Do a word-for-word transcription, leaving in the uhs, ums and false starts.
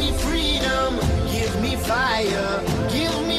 me freedom, give me fire, give me